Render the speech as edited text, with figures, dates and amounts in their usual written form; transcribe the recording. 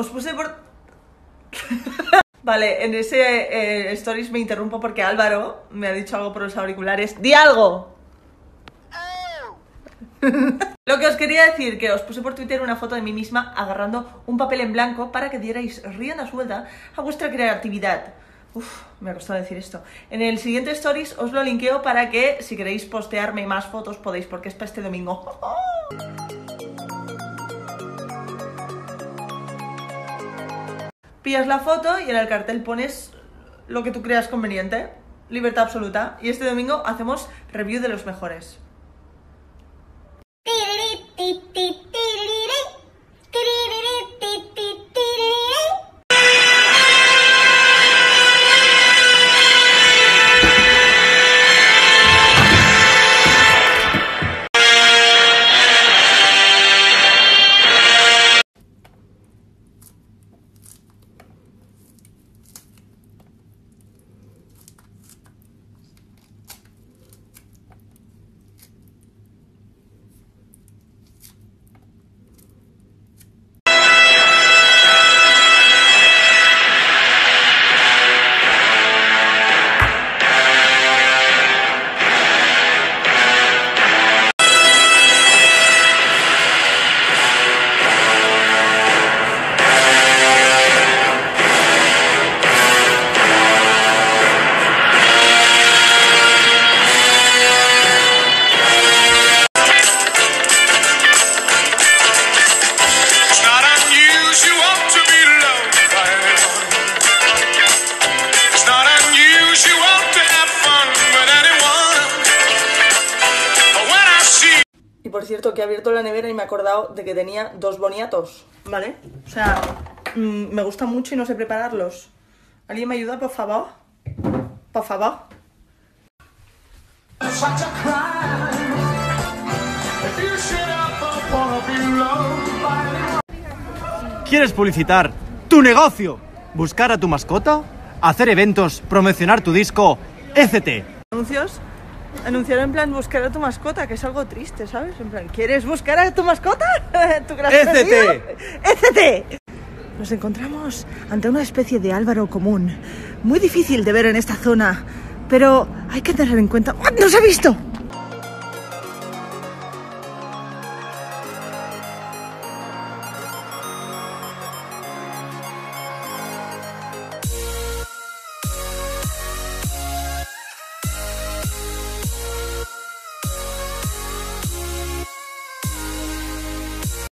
Os puse por... Vale, en ese stories me interrumpo porque Álvaro me ha dicho algo por los auriculares. ¡Di algo! Lo que os quería decir, que os puse por Twitter una foto de mí misma agarrando un papel en blanco para que dierais rienda suelta a vuestra creatividad. Uf, me ha costado decir esto. En el siguiente stories os lo linkeo para que, si queréis postearme más fotos, podéis, porque es para este domingo. Pillas la foto y en el cartel pones lo que tú creas conveniente. Libertad absoluta. Y este domingo hacemos review de los mejores. Por cierto, que he abierto la nevera y me he acordado de que tenía dos boniatos, ¿vale? O sea, me gusta mucho y no sé prepararlos. ¿Alguien me ayuda, por favor? Por favor. ¿Quieres publicitar tu negocio? ¿Buscar a tu mascota? ¿Hacer eventos? ¿Promocionar tu disco? Etc. ¿Anuncios? Anunciaron en plan buscar a tu mascota, que es algo triste, ¿sabes? En plan, ¿quieres buscar a tu mascota? ¿Tu gran amigo? ¡ECT! Nos encontramos ante una especie de Álvaro común, muy difícil de ver en esta zona, pero hay que tener en cuenta... ¡Oh, ¡nos ha visto!